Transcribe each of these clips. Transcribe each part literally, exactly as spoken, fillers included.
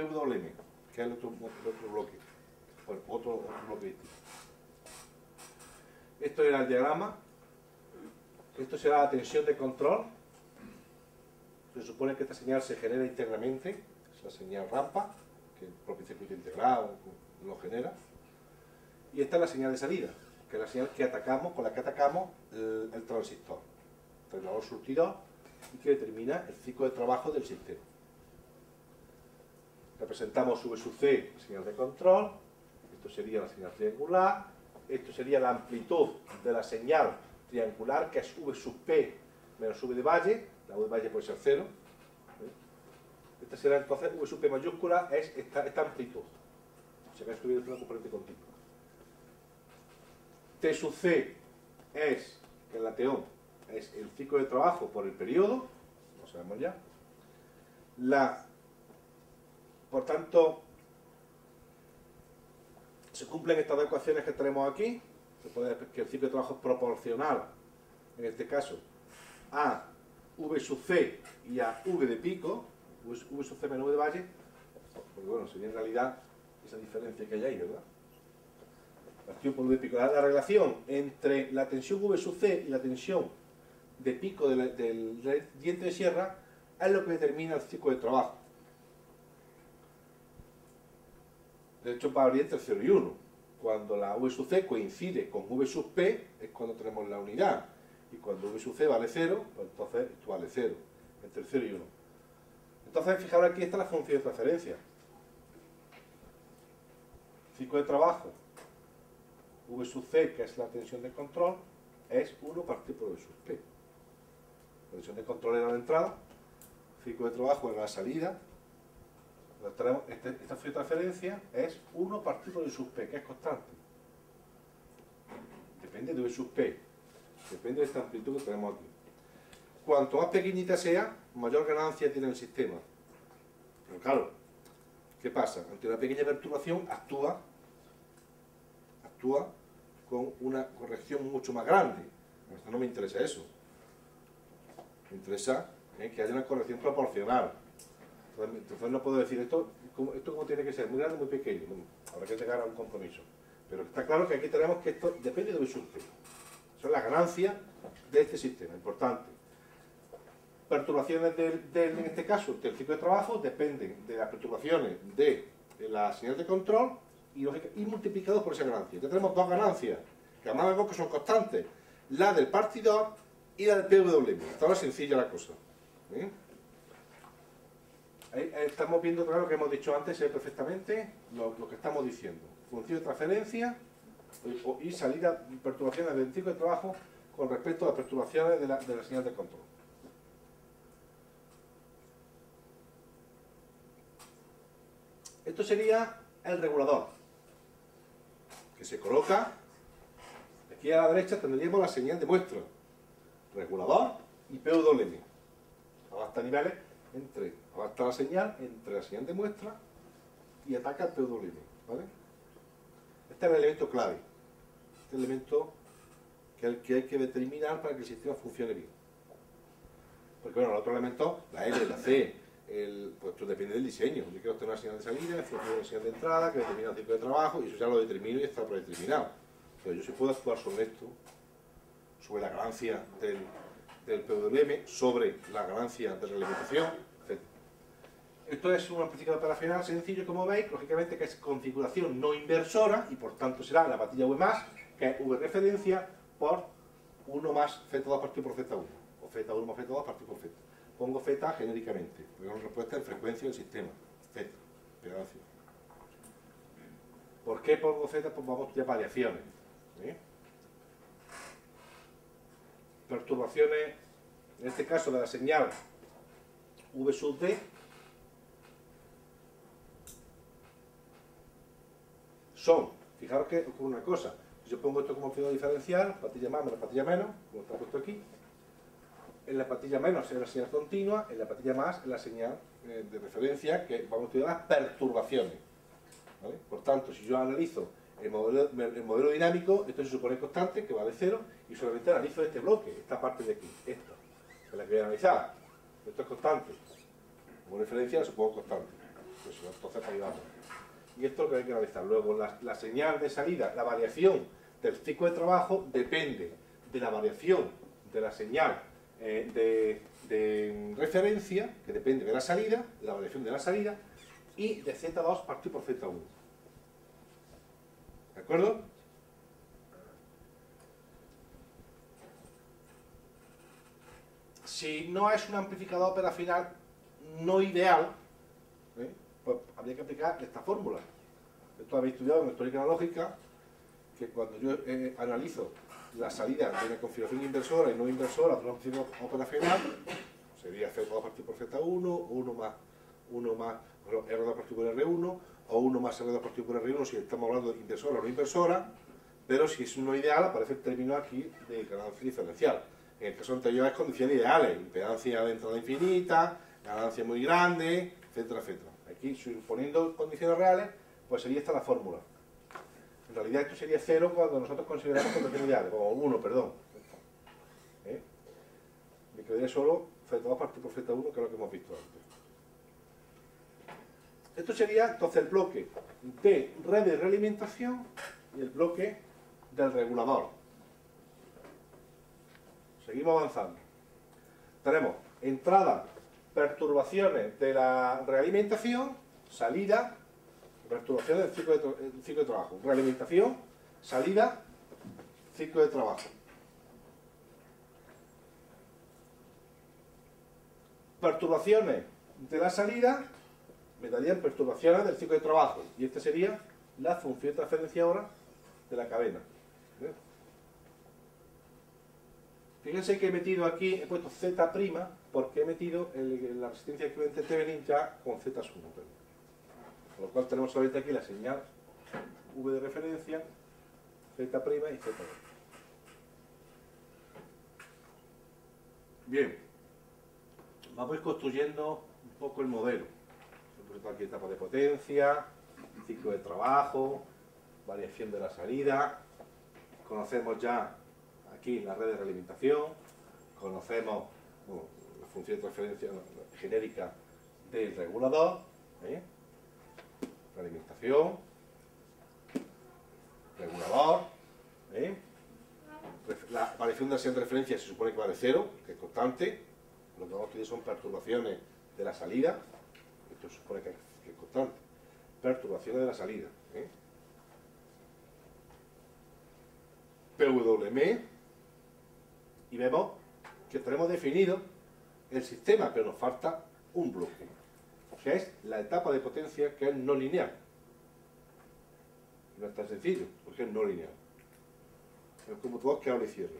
P W M, que es el otro, el otro bloque. Bueno, otro, otro bloque. Esto era el diagrama. Esto será la tensión de control. Se supone que esta señal se genera internamente. Es la señal rampa, que el propio circuito integrado lo genera. Y esta es la señal de salida, que es la señal que atacamos, con la que atacamos el, el transistor, el terminador surtidor, y que determina el ciclo de trabajo del sistema. Representamos V sub C, señal de control. Esto sería la señal triangular. Esto sería la amplitud de la señal triangular, que es V sub P menos V de Valle. La V de Valle puede ser cero. Esta será entonces V sub P mayúscula, es esta, esta amplitud. O sea, que es una componente continua. T sub C es, que es la T O, es el ciclo de trabajo por el periodo, lo sabemos ya. La, por tanto, se cumplen estas dos ecuaciones que tenemos aquí. Se puede decir que el ciclo de trabajo es proporcional, en este caso, a V sub C y a V de pico, V sub C menos V de Valle, porque bueno, sería en realidad esa diferencia que hay ahí, ¿verdad? La relación entre la tensión V sub C y la tensión de pico del, del diente de sierra es lo que determina el ciclo de trabajo. De hecho, varía entre cero y uno. Cuando la V sub C coincide con V sub P es cuando tenemos la unidad. Y cuando V sub C vale cero, pues entonces esto vale cero, entre cero y uno. Entonces, fijaros aquí, esta es la función de transferencia. Ciclo de trabajo. V sub C, que es la tensión de control, es uno partido por V sub P. La tensión de control era la entrada, ciclo de trabajo era la salida. Esta función de transferencia es uno partido por V sub P, que es constante. Depende de V sub P, depende de esta amplitud que tenemos aquí. Cuanto más pequeñita sea, mayor ganancia tiene el sistema. Pero claro, ¿qué pasa? Ante una pequeña perturbación actúa, actúa con una corrección mucho más grande. Esto no me interesa eso. Me interesa ¿eh? que haya una corrección proporcional. Entonces, entonces no puedo decir esto, esto como tiene que ser, muy grande, muy pequeño. Habrá que llegar a un compromiso. Pero está claro que aquí tenemos que esto depende de lo que surge. Son las ganancias de este sistema, importante. Perturbaciones del, del, en este caso, del ciclo de trabajo dependen de las perturbaciones de, de la señal de control y, y multiplicados por esa ganancia. Entonces tenemos dos ganancias, que además vemos que son constantes, la del partidor y la del P W M. Hasta ahora es sencilla la cosa. ¿Eh? Ahí estamos viendo claro lo que hemos dicho antes, eh, perfectamente lo, lo que estamos diciendo. Función de transferencia y salida de perturbaciones del ciclo de trabajo con respecto a las perturbaciones de la, de la señal de control. Esto sería el regulador, que se coloca aquí a la derecha. Tendríamos la señal de muestra, regulador y P W M. Abasta niveles entre, abasta la señal entre la señal de muestra y ataca el P W M, ¿vale? Este es el elemento clave, este elemento que hay que, hay que determinar para que el sistema funcione bien. Porque bueno, los otros elementos, la L, la C, el, pues esto depende del diseño. Yo quiero tener una señal de salida, una señal de entrada, que determina el tipo de trabajo, y eso ya lo determino y está predeterminado. Pero yo sí puedo actuar sobre esto, sobre la ganancia del, del P W M, sobre la ganancia de la alimentación, etcétera. Esto es una práctica operacional sencillo, como veis, lógicamente que es configuración no inversora, y por tanto será la patilla V más, que es V referencia por uno más Z dos partido por Z uno, o Z uno más Z dos partido por Z. Pongo zeta genéricamente, porque es una respuesta en frecuencia del sistema, zeta, pedacio. ¿Por qué pongo zeta? Pues vamos a estudiar variaciones. ¿eh? Perturbaciones, en este caso de la señal V sub D, son, fijaros que ocurre una cosa, si yo pongo esto como función diferencial, patilla más menos patilla menos, como está puesto aquí. En la patilla menos es la señal continua, en la patilla más es la señal eh, de referencia, que vamos a estudiar las perturbaciones. ¿Vale? Por tanto, si yo analizo el modelo, el modelo dinámico, esto se supone constante, que vale cero, y solamente analizo este bloque, esta parte de aquí, esta, que es la que voy a analizar. Esto es constante. Como referencia lo supongo constante. eso, entonces para ayudarnos. Y esto es lo que hay que analizar. Luego, la, la señal de salida, la variación del ciclo de trabajo depende de la variación de la señal eh, de, de referencia, que depende de la salida, de la variación de la salida, y de zeta dos partido por zeta uno. ¿De acuerdo? Si no es un amplificador operacional no ideal, ¿eh? pues habría que aplicar esta fórmula. Esto habéis estudiado en Histórica de la Lógica, que cuando yo eh, analizo la salida de una configuración inversora y no inversora de una opción operacional, sería zeta dos partido por zeta uno, o uno más, uno más erre dos partido por erre uno, o uno más erre dos partido por erre uno si estamos hablando de inversora o no inversora, pero si es no ideal aparece el término aquí de ganancia diferencial. En el caso anterior es condiciones ideales, impedancia de entrada infinita, ganancia muy grande, etcétera, etcétera. Aquí, suponiendo condiciones reales, pues sería esta la fórmula. En realidad esto sería cero cuando nosotros consideramos condiciones ideales, o uno, perdón. ¿Eh? Me quedaría solo zeta dos partido por zeta uno, que es lo que hemos visto antes. Esto sería entonces el bloque de red de realimentación y el bloque del regulador. Seguimos avanzando. Tenemos entrada, perturbaciones de la realimentación, salida, perturbaciones del ciclo de, ciclo de trabajo. Realimentación, salida, ciclo de trabajo. Perturbaciones de la salida me darían perturbaciones del ciclo de trabajo. Y esta sería la función transferenciadora de la cadena. ¿Eh? Fíjense que he metido aquí, he puesto Z' porque he metido el, la resistencia equivalente Thevenin ya con zeta uno. Con lo cual tenemos ahorita aquí la señal V de referencia, Z' y Z dos. Bien, vamos construyendo un poco el modelo. He puesto aquí etapa de potencia, ciclo de trabajo, variación de la salida, conocemos ya aquí la red de realimentación, conocemos bueno, la función de transferencia genérica del regulador, ¿eh? realimentación, regulador, ¿eh? la variación de la señal de referencia se supone que vale cero, que es constante, lo que vamos a estudiar son perturbaciones de la salida, esto se supone que es constante, perturbaciones de la salida, ¿eh? P W M, y vemos que tenemos definido el sistema, pero nos falta un bloque, que es la etapa de potencia, que es no lineal. No es tan sencillo, porque es no lineal. Es un computador que abre y cierra.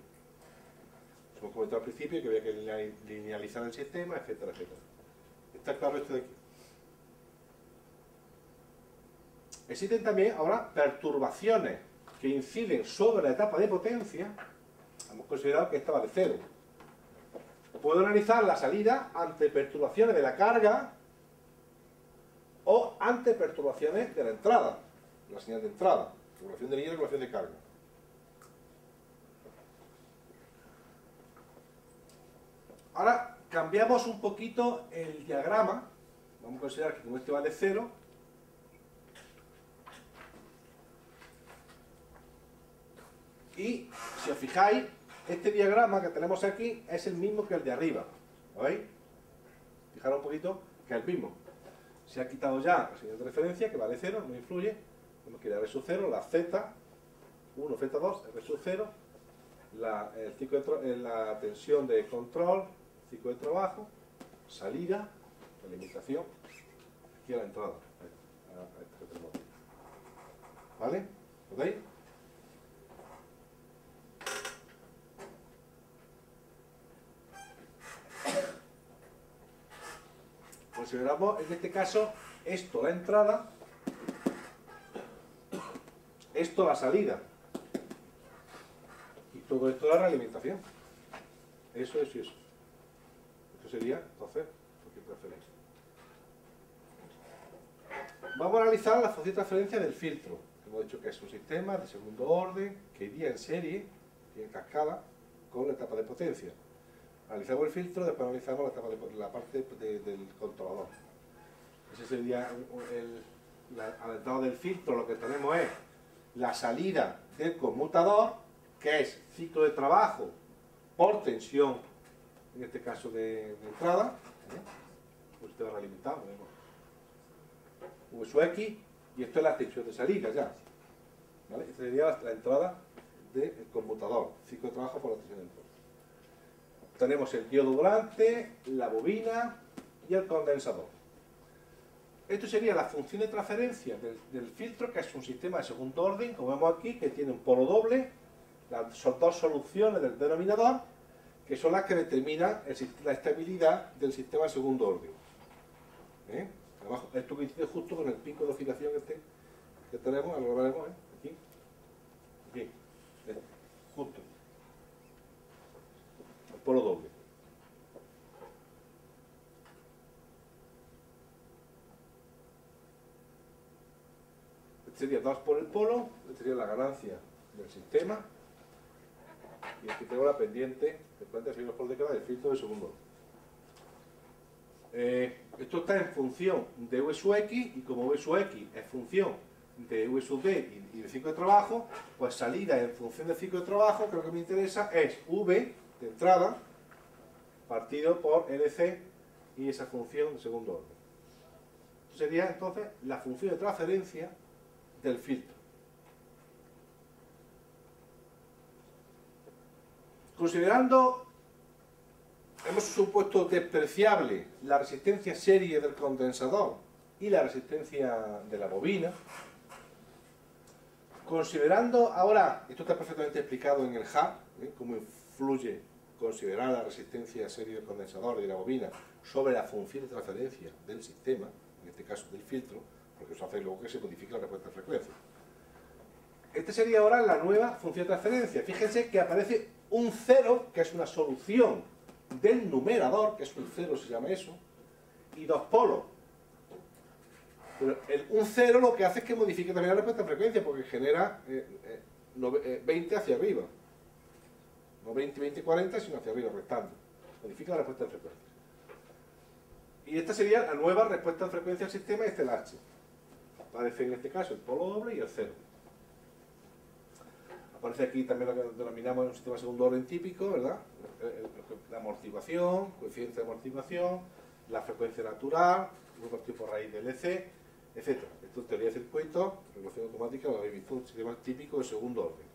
Hemos comentado al principio que había que linealizar el sistema, etcétera, etcétera. ¿Está claro esto de aquí? Existen también ahora perturbaciones que inciden sobre la etapa de potencia. Hemos considerado que esta vale cero. Puedo analizar la salida ante perturbaciones de la carga o ante perturbaciones de la entrada, la señal de entrada, regulación de línea y regulación de carga. Ahora cambiamos un poquito el diagrama. Vamos a considerar que como este vale cero, y si os fijáis, este diagrama que tenemos aquí es el mismo que el de arriba. ¿Lo veis? Fijaros un poquito que es el mismo. Se ha quitado ya la señal de referencia, que vale cero, no influye. Tenemos que ir a R sub cero, la Z uno, Z dos, R sub cero, la, el ciclo de la tensión de control, ciclo de trabajo, salida, la limitación, aquí a la entrada. A esta que tenemos. ¿Vale? ¿Lo veis? Consideramos en este caso esto la entrada, esto la salida y todo esto la realimentación. Eso es y eso. Esto sería entonces cualquier transferencia. Vamos a analizar la función de transferencia del filtro. Hemos dicho que es un sistema de segundo orden que iría en serie y en cascada con la etapa de potencia. Analizamos el filtro, después analizamos la, etapa de, la parte de, del controlador. Ese sería el, la, al estado del filtro, lo que tenemos es la salida del conmutador, que es ciclo de trabajo por tensión, en este caso de, de entrada, ¿eh? Usted va realimentado, vemos U S X, y esto es la tensión de salida ya, ¿vale? Esta sería la, la entrada del de conmutador, ciclo de trabajo por la tensión de entrada. Tenemos el diodo volante, la bobina y el condensador. Esto sería la función de transferencia del, del filtro, que es un sistema de segundo orden, como vemos aquí, que tiene un polo doble, las dos soluciones del denominador, que son las que determinan el, la estabilidad del sistema de segundo orden. ¿Eh? Abajo, esto coincide justo con el pico de oscilación este que tenemos, ahora lo veremos, ¿eh? Aquí. Bien, este, justo. El polo doble. Este sería dos por el polo, este sería la ganancia del sistema, y aquí tengo la pendiente, después de seguirnos por década, del filtro de segundo. Eh, esto está en función de V sub X, y como V sub X es función de V sub D y de ciclo de trabajo, pues salida en función de ciclo de trabajo, que lo que me interesa es V de entrada partido por L C y esa función de segundo orden. Esto sería entonces la función de transferencia del filtro. Considerando, hemos supuesto despreciable la resistencia serie del condensador y la resistencia de la bobina. Considerando ahora, esto está perfectamente explicado en el H A, ¿eh? Cómo influye considerar la resistencia serie del condensador y de la bobina sobre la función de transferencia del sistema, en este caso del filtro, porque eso hace luego que se modifique la respuesta de frecuencia. Esta sería ahora la nueva función de transferencia. Fíjense que aparece un cero, que es una solución del numerador, que es un cero, se llama eso, y dos polos. Pero el, un cero lo que hace es que modifique también la respuesta de frecuencia, porque genera eh, eh, no, eh, veinte hacia arriba. No veinte, veinte, cuarenta, sino hacia arriba, restando. Modifica la respuesta de frecuencia. Y esta sería la nueva respuesta de frecuencia del sistema, y este es el H. Aparece en este caso el polo doble y el cero. Aparece aquí también lo que denominamos en un sistema de segundo orden típico, ¿verdad? La amortiguación, coeficiente de amortiguación, la frecuencia natural, grupos tipo raíz de L C, etcétera. Esto es teoría de circuitos, regulación automática, lo habéis visto, un sistema típico de segundo orden.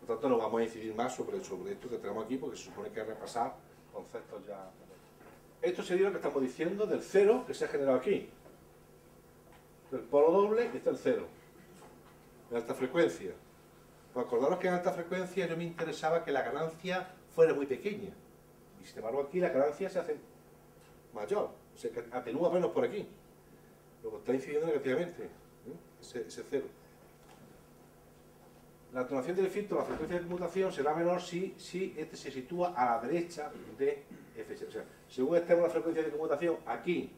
Por lo tanto, no vamos a incidir más sobre, sobre esto que tenemos aquí, porque se supone que hay que repasar conceptos ya. Esto sería lo que estamos diciendo del cero que se ha generado aquí. El polo doble, este es el cero. De alta frecuencia. Pues acordaros que en alta frecuencia yo me interesaba que la ganancia fuera muy pequeña. Y sin embargo aquí la ganancia se hace mayor. Se atenúa menos por aquí. Lo que está incidiendo negativamente. ¿Eh? Ese, ese cero. La atenuación del filtro, la frecuencia de conmutación será menor si, si este se sitúa a la derecha de F. O sea, según estemos la frecuencia de conmutación aquí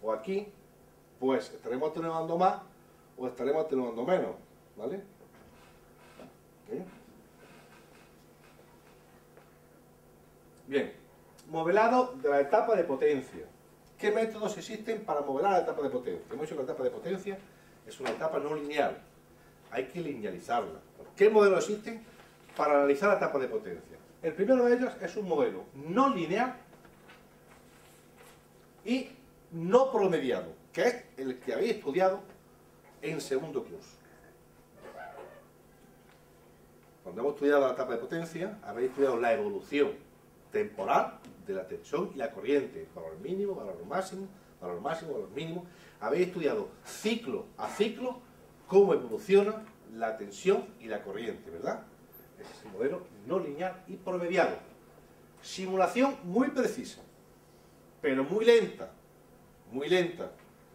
o aquí, pues estaremos atenuando más o estaremos atenuando menos. ¿Vale? ¿Eh? Bien, modelado de la etapa de potencia. ¿Qué métodos existen para modelar la etapa de potencia? Hemos dicho que la etapa de potencia es una etapa no lineal. Hay que linealizarla. ¿Qué modelos existen para analizar la etapa de potencia? El primero de ellos es un modelo no lineal y no promediado, que es el que habéis estudiado en segundo curso. Cuando hemos estudiado la etapa de potencia, habéis estudiado la evolución temporal de la tensión y la corriente, valor mínimo, valor máximo, valor máximo, valor mínimo. Habéis estudiado ciclo a ciclo cómo evoluciona la tensión y la corriente, ¿verdad? Ese es el modelo no lineal y promediado. Simulación muy precisa, pero muy lenta, muy lenta.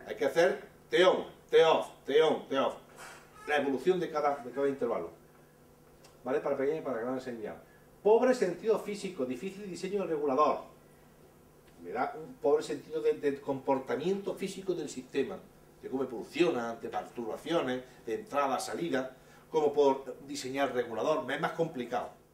Hay que hacer T-on, T-off, T-on, T-off, la evolución de cada, de cada intervalo. ¿Vale? Para pequeña y para gran señal. Pobre sentido físico, difícil diseño del regulador. Me da un pobre sentido del de comportamiento físico del sistema, de cómo evoluciona ante perturbaciones, de entrada, salida, cómo puedo diseñar regulador. Me es más complicado.